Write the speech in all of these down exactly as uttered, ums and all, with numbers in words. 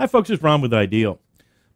Hi folks, it's Ron with Ideal.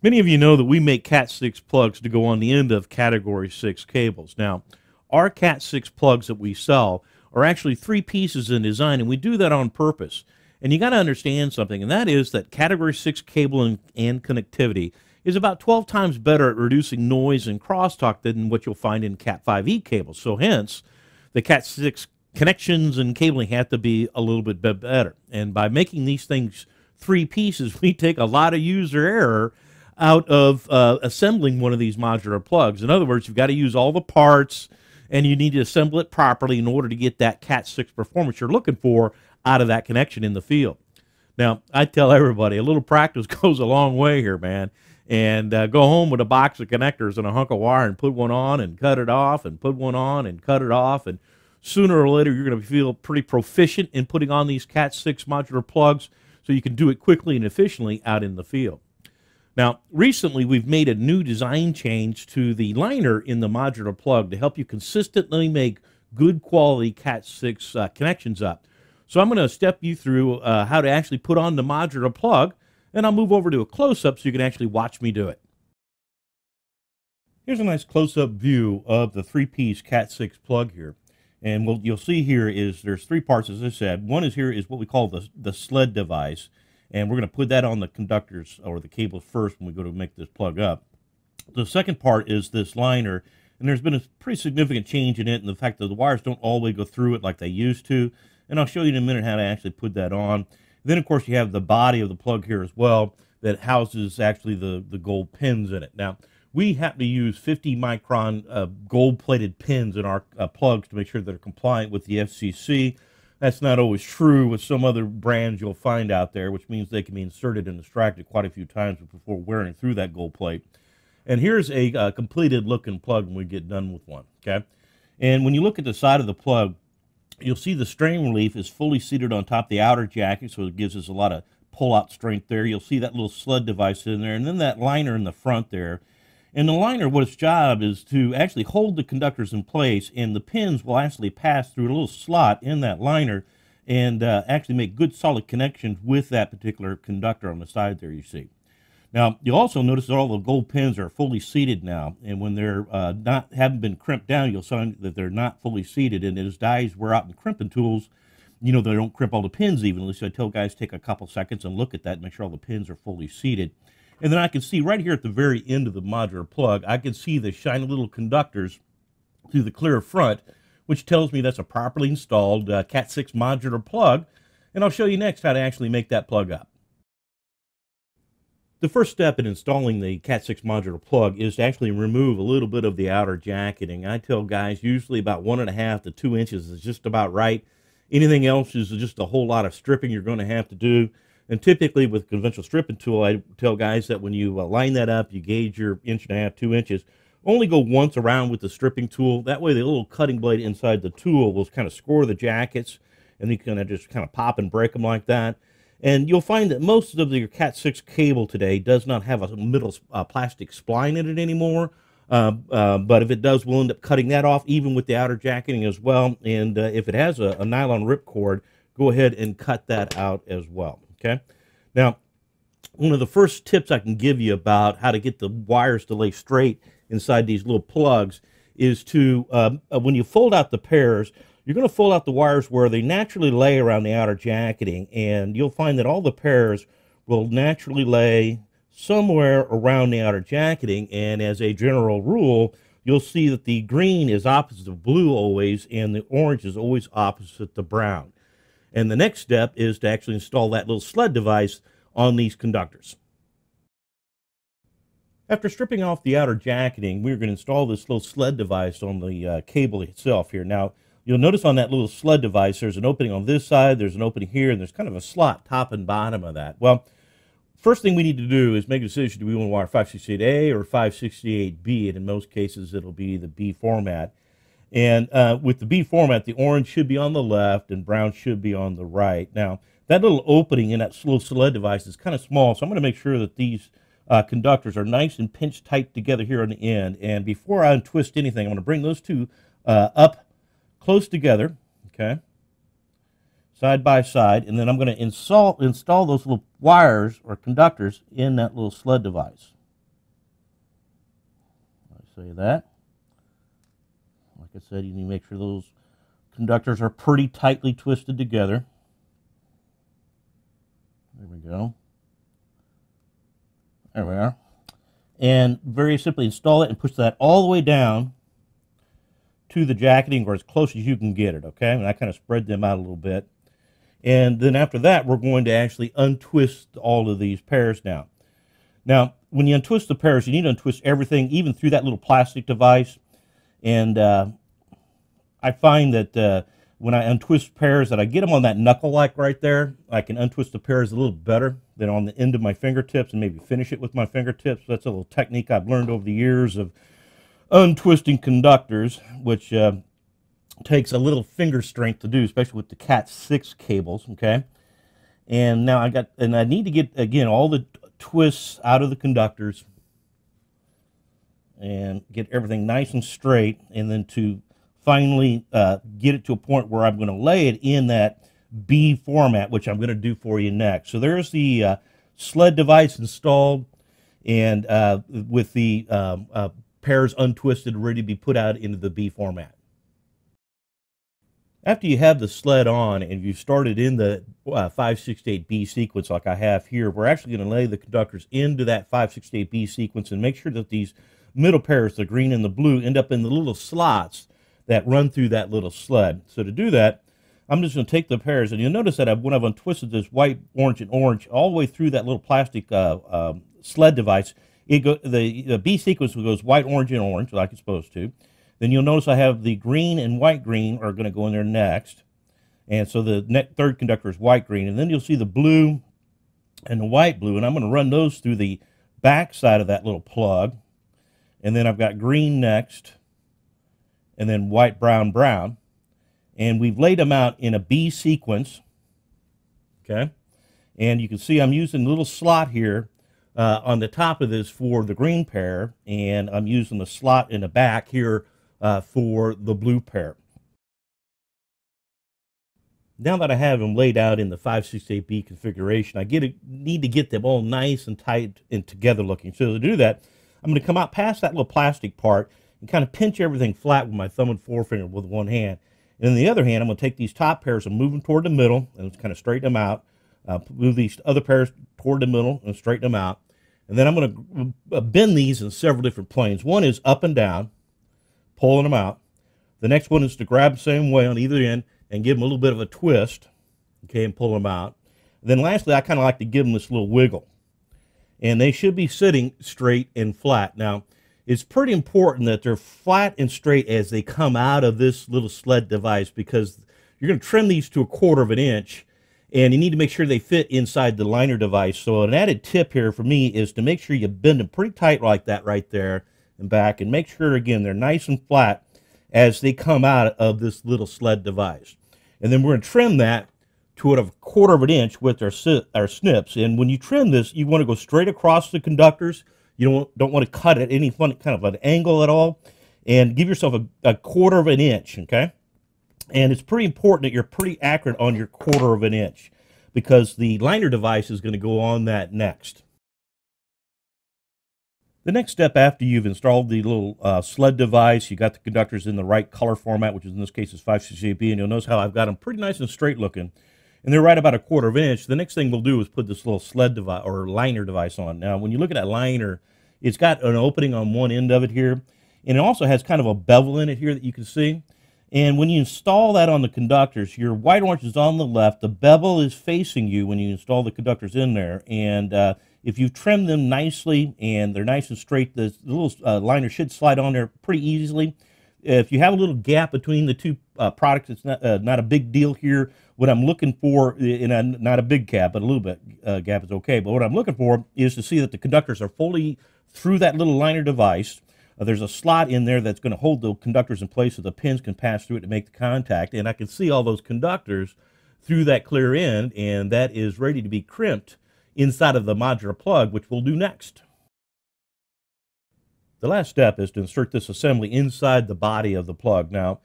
Many of you know that we make Cat six plugs to go on the end of Category six cables. Now, our Cat six plugs that we sell are actually three pieces in design, and we do that on purpose. And you got to understand something, and that is that Category six cable and, and connectivity is about twelve times better at reducing noise and crosstalk than what you'll find in Cat five E cables. So hence, the Cat six connections and cabling have to be a little bit better. And by making these things three pieces, we take a lot of user error out of uh, assembling one of these modular plugs. In other words, you've got to use all the parts, and you need to assemble it properly in order to get that Cat six performance you're looking for out of that connection in the field. Now, I tell everybody, a little practice goes a long way here, man. And uh, go home with a box of connectors and a hunk of wire and put one on and cut it off and put one on and cut it off. And sooner or later, you're going to feel pretty proficient in putting on these Cat six modular plugs so you can do it quickly and efficiently out in the field. Now, recently we've made a new design change to the liner in the modular plug to help you consistently make good quality Cat six uh, connections up. So I'm going to step you through uh, how to actually put on the modular plug, and I'll move over to a close-up so you can actually watch me do it. Here's a nice close-up view of the three-piece Cat six plug here. And what you'll see here is there's three parts, as I said. One is here is what we call the, the sled device. And we're going to put that on the conductors or the cables first when we go to make this plug up. The second part is this liner. And there's been a pretty significant change in it and the fact that the wires don't always go through it like they used to. And I'll show you in a minute how to actually put that on. Then, of course, you have the body of the plug here as well that houses actually the, the gold pins in it. Now, we happen to use fifty micron uh, gold-plated pins in our uh, plugs to make sure they're compliant with the F C C. That's not always true with some other brands you'll find out there, which means they can be inserted and extracted quite a few times before wearing through that gold plate. And here's a uh, completed-looking plug when we get done with one, okay? And when you look at the side of the plug, you'll see the strain relief is fully seated on top of the outer jacket, so it gives us a lot of pull-out strength there. You'll see that little sled device in there, and then that liner in the front there. And the liner, what its job is to actually hold the conductors in place, and the pins will actually pass through a little slot in that liner and uh, actually make good solid connections with that particular conductor on the side there, you see. Now, you'll also notice that all the gold pins are fully seated now, and when they're uh, not haven't been crimped down, you'll find that they're not fully seated, and as guys wear out in crimping tools, you know, they don't crimp all the pins evenly, so I tell guys take a couple seconds and look at that and make sure all the pins are fully seated. And then I can see right here at the very end of the modular plug, I can see the shiny little conductors through the clear front, which tells me that's a properly installed uh, Cat six modular plug, and I'll show you next how to actually make that plug up. The first step in installing the Cat six modular plug is to actually remove a little bit of the outer jacketing. I tell guys usually about one and a half to two inches is just about right. Anything else is just a whole lot of stripping you're going to have to do. And typically with a conventional stripping tool, I tell guys that when you uh, line that up, you gauge your inch and a half, two inches. Only go once around with the stripping tool. That way the little cutting blade inside the tool will kind of score the jackets, and you can just kind of pop and break them like that. And you'll find that most of your Cat six cable today does not have a middle uh, plastic spline in it anymore. Uh, uh, but if it does, we'll end up cutting that off, even with the outer jacketing as well. And uh, if it has a, a nylon ripcord, go ahead and cut that out as well. Okay. Now, one of the first tips I can give you about how to get the wires to lay straight inside these little plugs is to, uh, when you fold out the pairs, you're going to fold out the wires where they naturally lay around the outer jacketing, and you'll find that all the pairs will naturally lay somewhere around the outer jacketing. And as a general rule, you'll see that the green is opposite of blue always, and the orange is always opposite the brown. And the next step is to actually install that little sled device on these conductors. After stripping off the outer jacketing, we're going to install this little sled device on the uh, cable itself here. Now, you'll notice on that little sled device, there's an opening on this side, there's an opening here, and there's kind of a slot top and bottom of that. Well, first thing we need to do is make a decision, do we want to wire five sixty-eight A or five sixty-eight B, and in most cases it'll be the B format. And uh, with the B format, the orange should be on the left and brown should be on the right. Now, that little opening in that little sled device is kind of small, so I'm going to make sure that these uh, conductors are nice and pinched tight together here on the end. And before I untwist anything, I'm going to bring those two uh, up close together, okay, side by side, and then I'm going to install install those little wires or conductors in that little sled device. I say that. Like I said, you need to make sure those conductors are pretty tightly twisted together. There we go. There we are. And very simply install it and push that all the way down to the jacketing, or as close as you can get it, okay? And I kind of spread them out a little bit. And then after that, we're going to actually untwist all of these pairs now. Now, when you untwist the pairs, you need to untwist everything, even through that little plastic device. And uh, I find that uh, when I untwist pairs, that I get them on that knuckle like right there. I can untwist the pairs a little better than on the end of my fingertips and maybe finish it with my fingertips. That's a little technique I've learned over the years of untwisting conductors, which uh, takes a little finger strength to do, especially with the Cat six cables, okay? And now I got, and I need to get, again, all the twists out of the conductors and get everything nice and straight, and then to finally uh, get it to a point where I'm going to lay it in that B format, which I'm going to do for you next. So there's the uh, sled device installed, and uh, with the um, uh, pairs untwisted, ready to be put out into the B format. After you have the sled on and you've started in the uh, five sixty-eight B sequence like I have here, we're actually going to lay the conductors into that five sixty-eight B sequence and make sure that these middle pairs, the green and the blue, end up in the little slots that run through that little sled. So to do that, I'm just going to take the pairs, and you'll notice that I've, when I've untwisted this white, orange, and orange all the way through that little plastic uh, uh, sled device, It go, the, the B sequence goes white, orange, and orange, like it's supposed to. Then you'll notice I have the green and white green are going to go in there next. And so the ne third conductor is white green. And then you'll see the blue and the white blue. And I'm going to run those through the back side of that little plug. And then I've got green next. And then white, brown, brown. And we've laid them out in a B sequence. Okay. And you can see I'm using a little slot here Uh, on the top of this for the green pair, and I'm using the slot in the back here uh, for the blue pair. Now that I have them laid out in the five sixty-eight B configuration, I get a, need to get them all nice and tight and together looking. So to do that, I'm going to come out past that little plastic part and kind of pinch everything flat with my thumb and forefinger with one hand. And in the other hand, I'm going to take these top pairs and move them toward the middle and kind of straighten them out. Uh, move these other pairs toward the middle and straighten them out. And then I'm going to bend these in several different planes. One is up and down, pulling them out. The next one is to grab the same way on either end and give them a little bit of a twist, okay, and pull them out. And then lastly, I kind of like to give them this little wiggle. And they should be sitting straight and flat. Now, it's pretty important that they're flat and straight as they come out of this little sled device, because you're going to trim these to a quarter of an inch, and you need to make sure they fit inside the liner device. So an added tip here for me is to make sure you bend them pretty tight like that right there and back, and make sure, again, they're nice and flat as they come out of this little sled device. And then we're going to trim that to a quarter of an inch with our, our snips. And when you trim this, you want to go straight across the conductors. You don't, don't want to cut at any fun, kind of an angle at all. And give yourself a, a quarter of an inch, okay? And it's pretty important that you're pretty accurate on your quarter of an inch, because the liner device is going to go on that next. The next step, after you've installed the little uh, sled device, you got the conductors in the right color format, which is in this case is five sixty-eight B, and you'll notice how I've got them pretty nice and straight looking, and they're right about a quarter of an inch. The next thing we'll do is put this little sled device or liner device on. Now, when you look at that liner, it's got an opening on one end of it here, and it also has kind of a bevel in it here that you can see. And when you install that on the conductors, your white orange is on the left. The bevel is facing you when you install the conductors in there. And uh, if you trim them nicely and they're nice and straight, the little uh, liner should slide on there pretty easily. If you have a little gap between the two uh, products, it's not, uh, not a big deal here. What I'm looking for, and I'm not a big gap, but a little bit uh, gap is okay. But what I'm looking for is to see that the conductors are fully through that little liner device. Uh, there's a slot in there that's going to hold the conductors in place so the pins can pass through it to make the contact. And I can see all those conductors through that clear end, and that is ready to be crimped inside of the modular plug, which we'll do next. The last step is to insert this assembly inside the body of the plug. Now,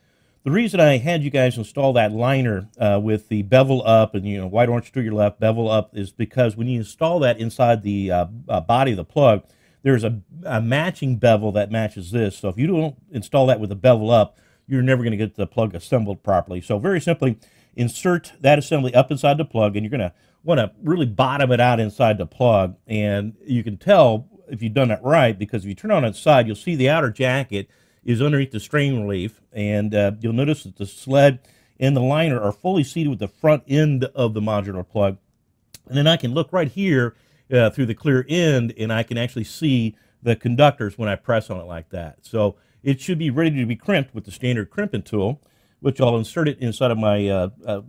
The reason I had you guys install that liner uh, with the bevel up and, you know, white orange to your left, bevel up, is because when you install that inside the uh, uh, body of the plug, there's a, a matching bevel that matches this. So if you don't install that with a bevel up, you're never going to get the plug assembled properly. So very simply, insert that assembly up inside the plug, and you're going to want to really bottom it out inside the plug. And you can tell if you've done it right, because if you turn on its side, you'll see the outer jacket is underneath the strain relief, and uh, you'll notice that the sled and the liner are fully seated with the front end of the modular plug. And then I can look right here uh, through the clear end, and I can actually see the conductors when I press on it like that. So it should be ready to be crimped with the standard crimping tool, which I'll insert it inside of my uh, uh,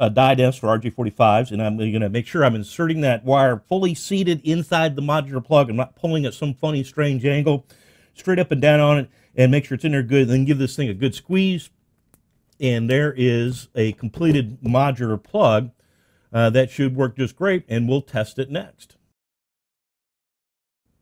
uh, die desk for R J forty-fives, and I'm going to make sure I'm inserting that wire fully seated inside the modular plug. I'm not pulling at some funny, strange angle. Straight up and down on it, and make sure it's in there good. Then give this thing a good squeeze, and there is a completed modular plug uh, that should work just great, and we'll test it next.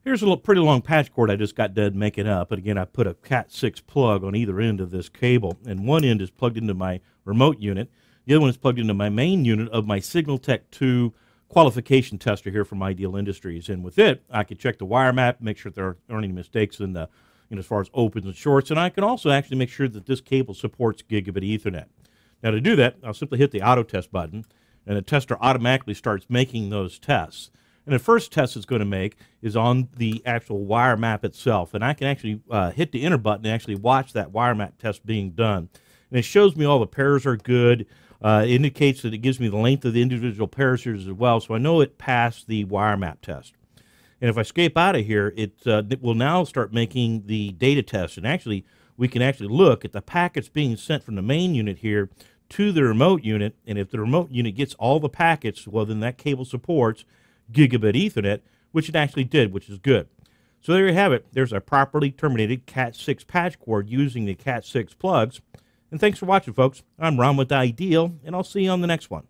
Here's a little pretty long patch cord I just got done making up, and again I put a cat six plug on either end of this cable, and one end is plugged into my remote unit, the other one is plugged into my main unit of my SignalTech two qualification tester here from Ideal Industries. And with it, I could check the wire map, make sure there aren't any mistakes in the, you know, as far as opens and shorts, and I can also actually make sure that this cable supports gigabit Ethernet. Now to do that, I'll simply hit the auto test button, and the tester automatically starts making those tests. And the first test it's going to make is on the actual wire map itself, and I can actually uh, hit the enter button and actually watch that wire map test being done. And it shows me all the pairs are good. Uh, it indicates that it gives me the length of the individual pairs here as well, so I know it passed the wire map test. And if I escape out of here, it, uh, it will now start making the data test. And actually, we can actually look at the packets being sent from the main unit here to the remote unit. And if the remote unit gets all the packets, well, then that cable supports gigabit Ethernet, which it actually did, which is good. So there you have it. There's a properly terminated cat six patch cord using the cat six plugs. And thanks for watching, folks. I'm Ron with Ideal, and I'll see you on the next one.